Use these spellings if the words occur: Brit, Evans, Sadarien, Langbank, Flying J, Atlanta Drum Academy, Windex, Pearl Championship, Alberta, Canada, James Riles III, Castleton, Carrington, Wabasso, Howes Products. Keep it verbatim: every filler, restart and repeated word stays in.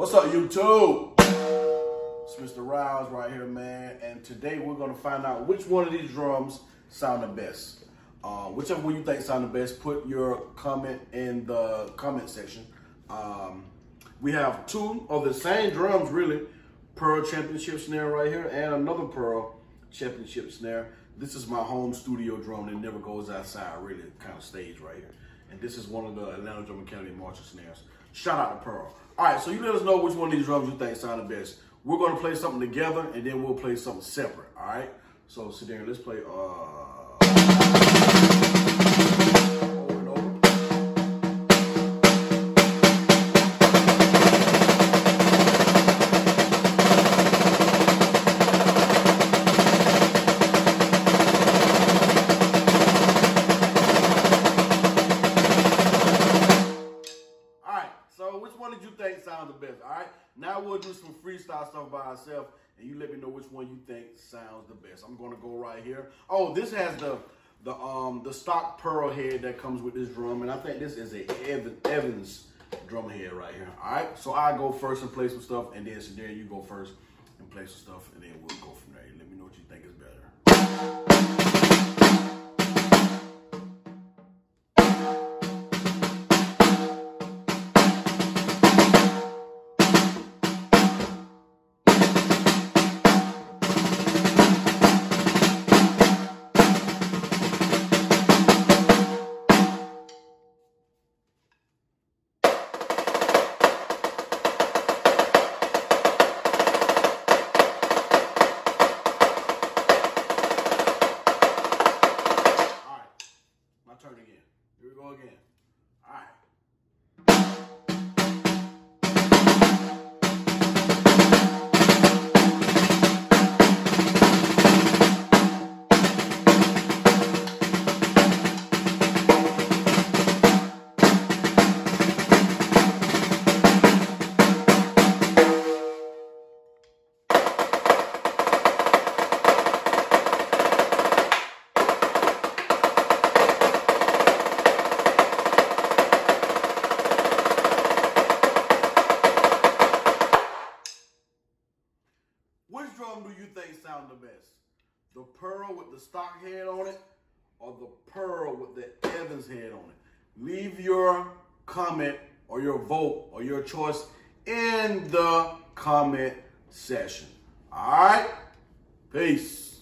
What's up, YouTube? It's Mister Riles right here, man. And today we're gonna find out which one of these drums sound the best. Uh, whichever one you think sound the best, put your comment in the comment section. Um, we have two of the same drums, really. Pearl Championship snare right here, and another Pearl Championship snare. This is my home studio drum that never goes outside, really, kind of stage right here. And this is one of the Atlanta Drum Academy marching snares. Shout out to Pearl. All right, so you let us know which one of these drums you think sound the best. We're gonna play something together, and then we'll play something separate, all right? So, Sadarien, let's play, uh... over and over. All right, so which one did you think sounds the best, all right? Now we'll do some freestyle stuff by ourselves, and you let me know which one you think sounds the best. I'm gonna go right here. Oh, this has the the um the stock Pearl head that comes with this drum, and I think this is a Evan, Evans drum head right here. All right, so I go first and play some stuff, and then Sadarien, you go first and play some stuff, and then we'll go from there. You let me know what you think is better. The best, the Pearl with the stock head on it, or the Pearl with the Evans head on it? Leave your comment or your vote or your choice in the comment section. All right, peace.